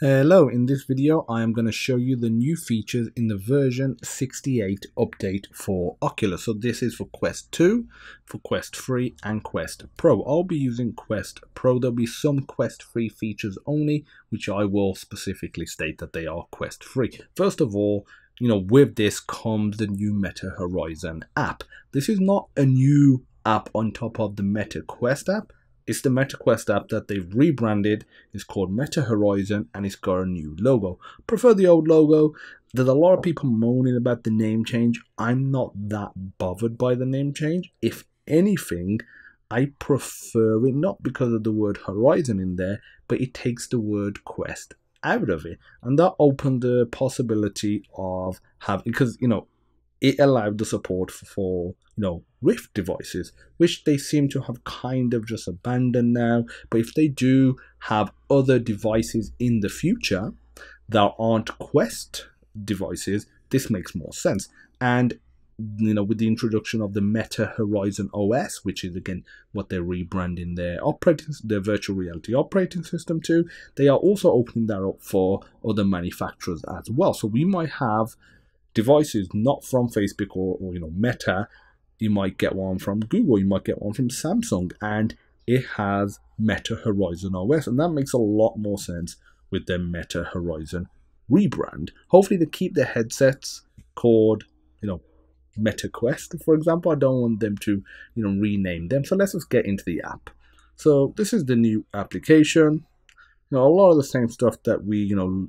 Hello, in this video I am going to show you the new features in the version 68 update for Oculus. So this is for Quest 2, for Quest 3 and Quest Pro. I'll be using Quest Pro. There'll be some Quest 3 features only, which I will specifically state that they are Quest 3. First of all, you know, with this comes the new Meta Horizon app. This is not a new app on top of the Meta Quest app. It's the Meta Quest app that they've rebranded. It's called Meta Horizon and it's got a new logo. Prefer the old logo. There's a lot of people moaning about the name change. I'm not that bothered by the name change. If anything, I prefer it not because of the word Horizon in there, but it takes the word Quest out of it. And that opened the possibility of having, because, you know, it allowed the support for, you know, Rift devices, which they seem to have kind of just abandoned now. But if they do have other devices in the future that aren't Quest devices, this makes more sense. And, you know, with the introduction of the Meta Horizon OS, which is again what they're rebranding their virtual reality operating system to, they are also opening that up for other manufacturers as well. So we might have devices not from Facebook or you know, Meta. You might get one from Google, you might get one from Samsung, and it has Meta Horizon OS, and that makes a lot more sense with their Meta Horizon rebrand. Hopefully they keep their headsets called, you know, Meta Quest, for example. I don't want them to, you know, rename them. So let's just get into the app. So this is the new application. Now, a lot of the same stuff that we, you know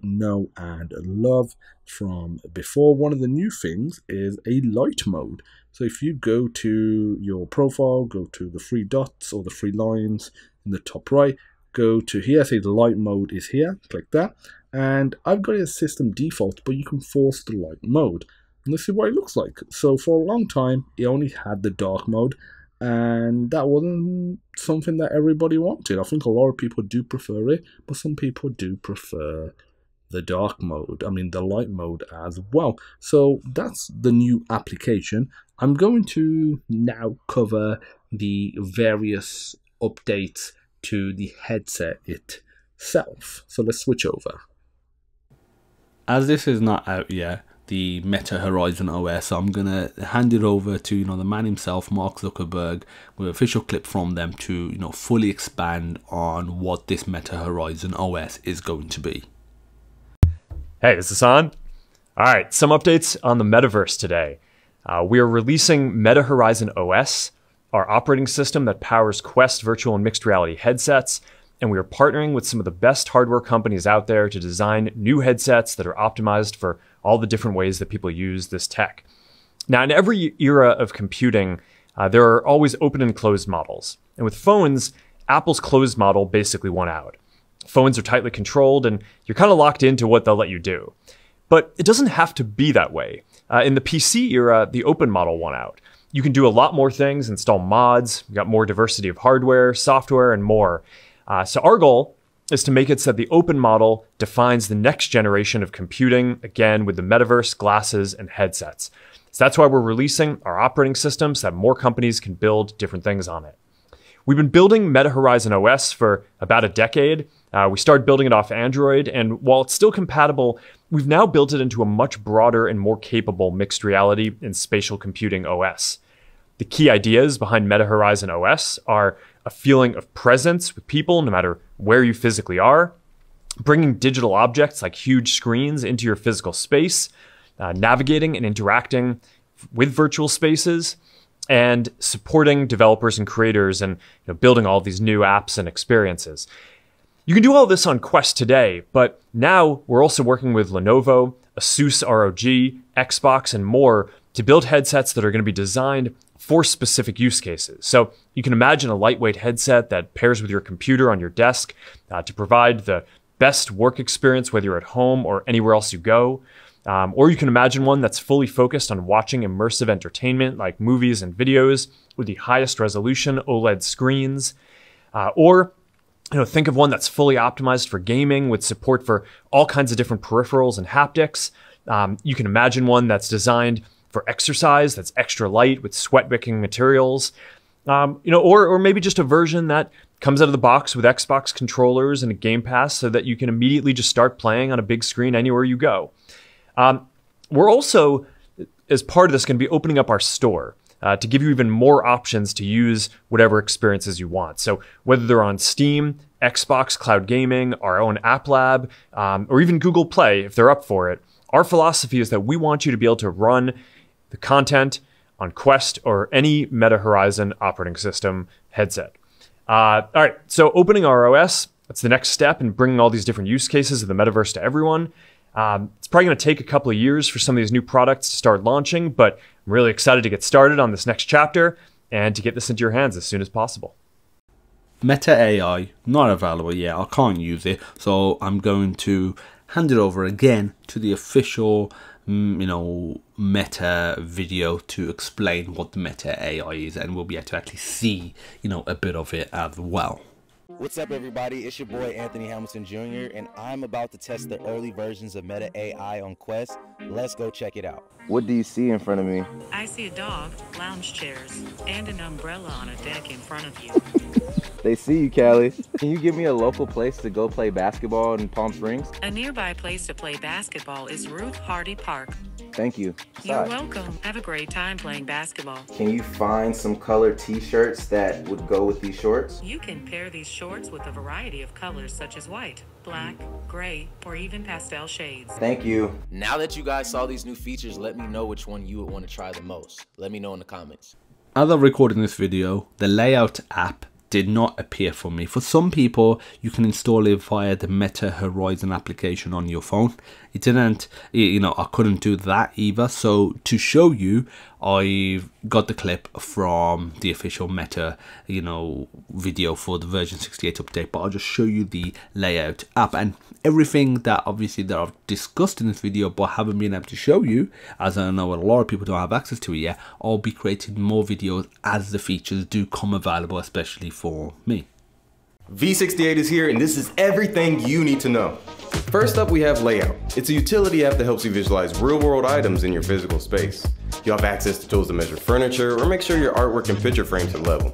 and love from before. One of the new things is a light mode. So if you go to your profile, go to the three dots or the three lines in the top right, go to here, say the light mode is here, click that. And I've got it as system default, but you can force the light mode. And let's see what it looks like. So for a long time, it only had the dark mode. And that wasn't something that everybody wanted. I think a lot of people do prefer it, but some people do prefer the dark mode, I mean the light mode as well. So that's the new application. I'm going to now cover the various updates to the headset itself. So let's switch over. As this is not out yet, the Meta Horizon OS, so I'm gonna hand it over to, you know, the man himself, Mark Zuckerberg, with an official clip from them to, you know, fully expand on what this Meta Horizon OS is going to be. Hey, is this on? All right, some updates on the metaverse today. We are releasing Meta Horizon OS, our operating system that powers Quest virtual and mixed reality headsets, and we are partnering with some of the best hardware companies out there to design new headsets that are optimized for all the different ways that people use this tech. Now, in every era of computing, there are always open and closed models. And with phones, Apple's closed model basically won out. Phones are tightly controlled and you're kind of locked into what they'll let you do. But it doesn't have to be that way. In the PC era, the open model won out. You can do a lot more things, install mods, you got more diversity of hardware, software, and more. So our goal is to make it so that the open model defines the next generation of computing, again, with the metaverse, glasses, and headsets. So that's why we're releasing our operating system so that more companies can build different things on it. We've been building Meta Horizon OS for about a decade. We started building it off Android, and while it's still compatible, we've now built it into a much broader and more capable mixed reality and spatial computing OS. The key ideas behind Meta Horizon OS are a feeling of presence with people, no matter where you physically are, bringing digital objects like huge screens into your physical space, navigating and interacting with virtual spaces, and supporting developers and creators and, you know, building all these new apps and experiences. You can do all this on Quest today, but now we're also working with Lenovo, Asus ROG, Xbox, and more to build headsets that are going to be designed for specific use cases. So you can imagine a lightweight headset that pairs with your computer on your desk to provide the best work experience, whether you're at home or anywhere else you go. Or you can imagine one that's fully focused on watching immersive entertainment like movies and videos with the highest resolution OLED screens. Or, you know, think of one that's fully optimized for gaming with support for all kinds of different peripherals and haptics. You can imagine one that's designed for exercise, that's extra light with sweat-wicking materials, you know, or maybe just a version that Comes out of the box with Xbox controllers and a Game Pass so that you can immediately just start playing on a big screen anywhere you go. We're also, as part of this, going to be opening up our store to give you even more options to use whatever experiences you want. So whether they're on Steam, Xbox Cloud Gaming, our own App Lab, or even Google Play, if they're up for it, our philosophy is that we want you to be able to run the content on Quest or any Meta Horizon operating system headset. All right, so opening our OS, that's the next step in bringing all these different use cases of the metaverse to everyone. It's probably gonna take a couple of years for some of these new products to start launching, but I'm really excited to get started on this next chapter and to get this into your hands as soon as possible. Meta AI, not available yet, I can't use it, so I'm going to hand it over again to the official, Meta video to explain what the Meta AI is, and we'll be able to actually see, a bit of it as well. What's up, everybody? It's your boy, Anthony Hamilton Jr., and I'm about to test the early versions of Meta AI on Quest. Let's go check it out. What do you see in front of me? I see a dog, lounge chairs, and an umbrella on a deck in front of you. They see you, Callie. Can you give me a local place to go play basketball in Palm Springs? A nearby place to play basketball is Ruth Hardy Park. Thank you. You're welcome. Have a great time playing basketball. Can you find some colored t-shirts that would go with these shorts? You can pair these shorts with a variety of colors such as white, black, gray, or even pastel shades. Thank you. Now that you guys saw these new features, let me know which one you would want to try the most. Let me know in the comments. As I'm recording this video, the Layout app did not appear for me. For some people, you can install it via the Meta Horizon application on your phone. It didn't, I couldn't do that either. So to show you, I've got the clip from the official Meta, video for the version 68 update, but I'll just show you the Layout app and everything that obviously that I've discussed in this video, but haven't been able to show you, as I know a lot of people don't have access to it yet. I'll be creating more videos as the features do come available, especially for me. V68 is here, and this is everything you need to know. First up, we have Layout. It's a utility app that helps you visualize real-world items in your physical space. You'll have access to tools to measure furniture or make sure your artwork and picture frames are level.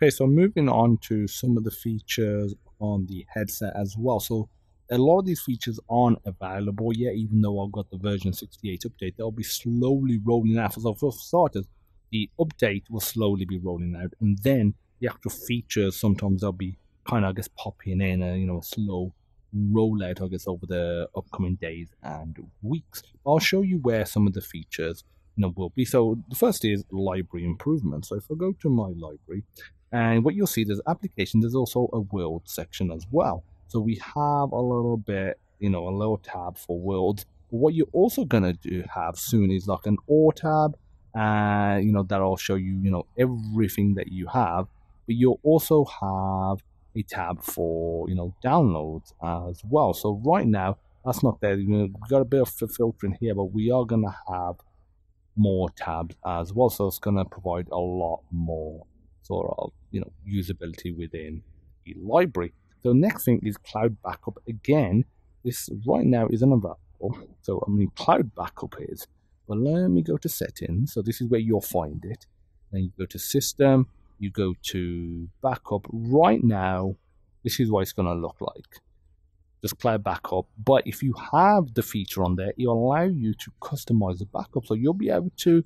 Okay, so moving on to some of the features on the headset as well. So a lot of these features aren't available yet, even though I've got the version 68 update. They'll be slowly rolling out. So for starters, the update will slowly be rolling out, and then the actual features, sometimes they'll be kind of, popping in a, slow rollout, over the upcoming days and weeks. I'll show you where some of the features will be. So the first is library improvement. So if I go to my library, and what you'll see, there's application, there's also a world section as well. So we have a little bit, a little tab for worlds. But what you're also gonna have soon is like an all tab, and that'll show you, everything that you have. But you'll also have a tab for downloads as well. So right now that's not there. We've got a bit of filtering here, but we are going to have more tabs as well, so it's going to provide a lot more sort of usability within the library. So next thing is cloud backup. Again, this right now isn't available, so cloud backup is, but let me go to settings. So this is where you'll find it. Then you go to system, you go to backup. Right now, this is what it's going to look like. Just cloud backup. But if you have the feature on there, it'll allow you to customize the backup. So you'll be able to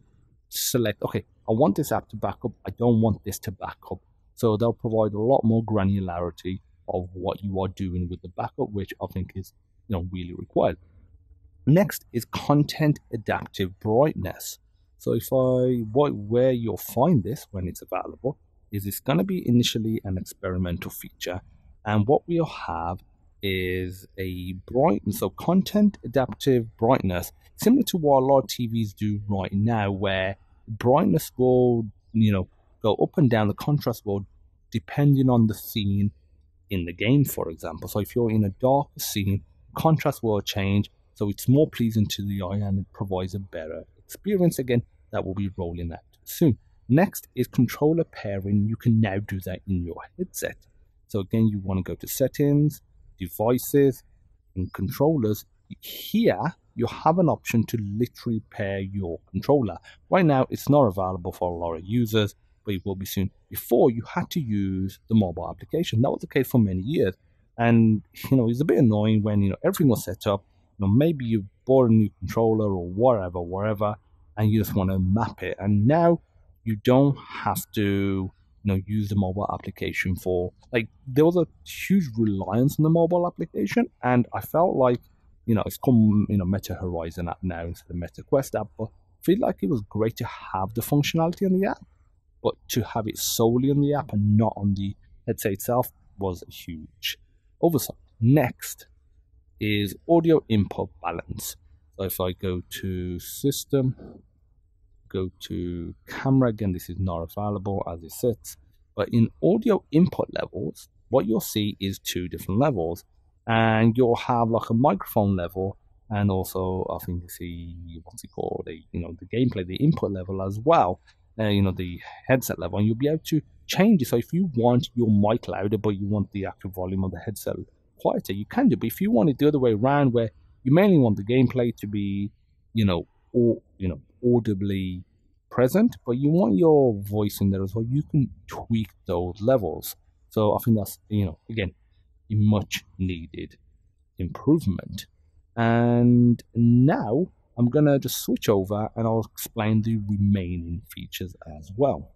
select, okay, I want this app to back up. I don't want this to back up. So they'll provide a lot more granularity of what you are doing with the backup, which I think is really required. Next is content adaptive brightness. So if where you'll find this when it's available is it's going to be initially an experimental feature, and what we'll have is a brightness, so content adaptive brightness, similar to what a lot of TVs do right now, where brightness will go up and down, the contrast will depending on the scene in the game, for example. So if you're in a dark scene, contrast will change, so it's more pleasing to the eye and it provides a better experience. Again, that will be rolling out soon. Next is controller pairing. You can now do that in your headset. So again, you want to go to settings, devices, and controllers. Here you have an option to literally pair your controller. Right now it's not available for a lot of users, but or you will be soon, before you had to use the mobile application. That was the case for many years. And, you know, it's a bit annoying when, you know, everything was set up. You know, maybe you bought a new controller or wherever, and you just want to map it. And now you don't have to, you know, use the mobile application for, like, there was a huge reliance on the mobile application. And I felt like, you know, it's called, you know, Meta Horizon app now instead of Meta Quest app. But I feel like it was great to have the functionality on the app, but to have it solely on the app and not on the headset itself was a huge oversight. Next is audio input balance. So if I go to system, go to camera, again, this is not available as it sits, but in audio input levels, what you'll see is two different levels, and you'll have like a microphone level, and also I think you see, what's it called, the gameplay, the input level as well, the headset level, and you'll be able to change it. So if you want your mic louder, but you want the actual volume of the headset quieter, you can do. But if you want it the other way around, where you mainly want the gameplay to be, audibly present, but you want your voice in there as well, you can tweak those levels. So I think that's, again, a much needed improvement. And now I'm going to just switch over and I'll explain the remaining features as well.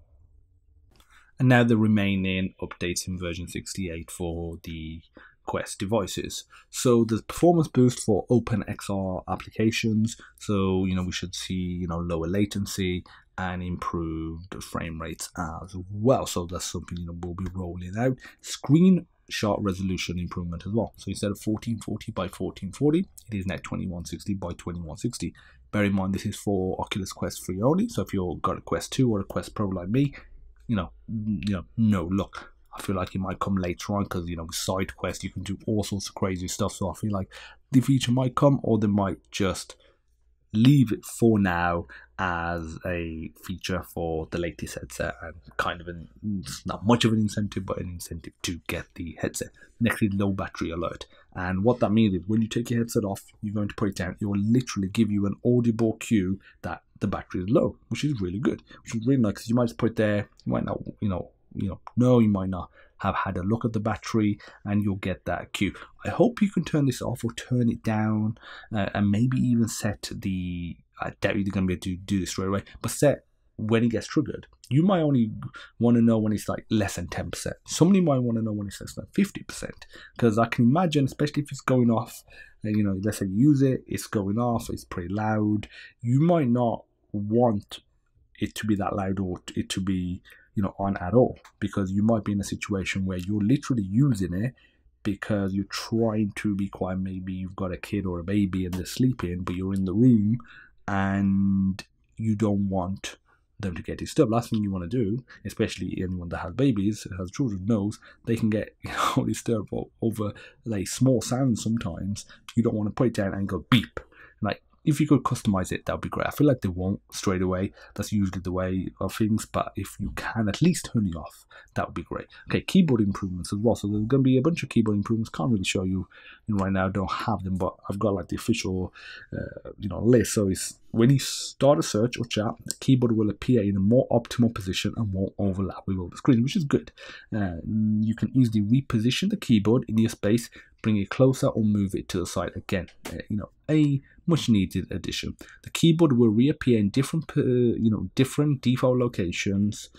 And now the remaining updates in version 68 for the Quest devices. So there's performance boost for OpenXR applications. So, we should see, lower latency and improved frame rates as well. So that's something, we'll be rolling out. Screenshot resolution improvement as well. So instead of 1440 by 1440, it is now 2160 by 2160. Bear in mind, this is for Oculus Quest 3 only. So if you've got a Quest 2 or a Quest Pro like me, no luck. I feel like it might come later on because, with SideQuest, you can do all sorts of crazy stuff. So I feel like the feature might come, or they might just leave it for now as a feature for the latest headset, and kind of not much of an incentive, but an incentive to get the headset. Next is low battery alert. And what that means is when you take your headset off, you're going to put it down, it will literally give you an audible cue that the battery is low, which is really good, which is really nice, because you might just put it there, you might not, you might not have had a look at the battery, and you'll get that cue. I hope you can turn this off or turn it down, and maybe even set the, I doubt you're going to be able to do this straight away, but set when it gets triggered. You might only want to know when it's like less than 10%. Somebody might want to know when it's less than 50%, because I can imagine, especially if it's going off, let's say you use it, it's going off, it's pretty loud. You might not want it to be that loud, or it to be on at all, because you might be in a situation where you're literally using it because you're trying to be quiet. Maybe you've got a kid or a baby and they're sleeping, but you're in the room and you don't want them to get disturbed. Last thing you want to do, especially anyone that has babies, has children, knows they can get disturbed over like small sounds sometimes. You don't want to put it down and go beep. Like, if you could customize it, that would be great. I feel like they won't straight away. That's usually the way of things. But if you can at least turn it off, that would be great. Okay, keyboard improvements as well. So there's going to be a bunch of keyboard improvements. Can't really show you right now. I don't have them, but I've got like the official, list. So it's when you start a search or chat, the keyboard will appear in a more optimal position and won't overlap with all the screen, which is good. You can easily reposition the keyboard in your space, bring it closer or move it to the side. Again, a much needed addition. The keyboard will reappear in different default locations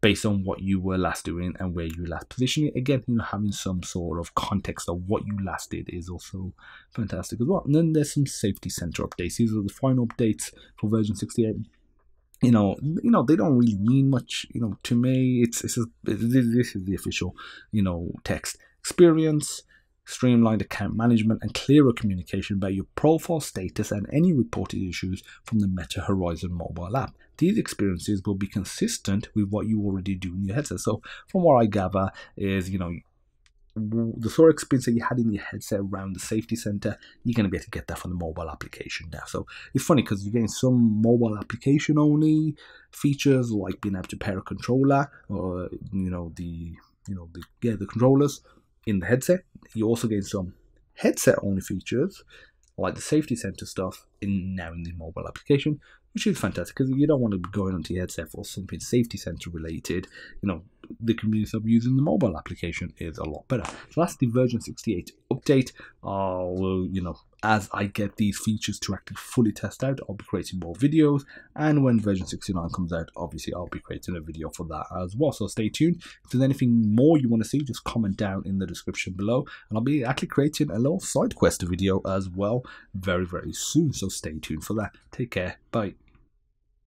based on what you were last doing and where you last positioned it. Again, having some sort of context of what you last did is also fantastic as well. And then there's some safety center updates. These are the final updates for version 68. They don't really mean much, to me. This is the official, text. Experience, streamlined account management, and clearer communication about your profile status and any reported issues from the Meta Horizon mobile app. These experiences will be consistent with what you already do in your headset. So from what I gather is, the sort of experience that you had in your headset around the safety center, you're going to be able to get that from the mobile application now. So it's funny because you're getting some mobile application only features, like being able to pair a controller or, the controllers in the headset. You also get some headset only features like the safety center stuff in now in the mobile application. which is fantastic because you don't want to be going onto your headset for something safety sensor related. You know, the convenience of using the mobile application is a lot better. So that's the version 68 update. Well, you know, as I get these features to actually fully test out, I'll be creating more videos. And when version 69 comes out, obviously I'll be creating a video for that as well. So stay tuned. If there's anything more you want to see, just comment down in the description below. And I'll be actually creating a little SideQuest video as well very, very soon. So stay tuned for that. Take care. Bye.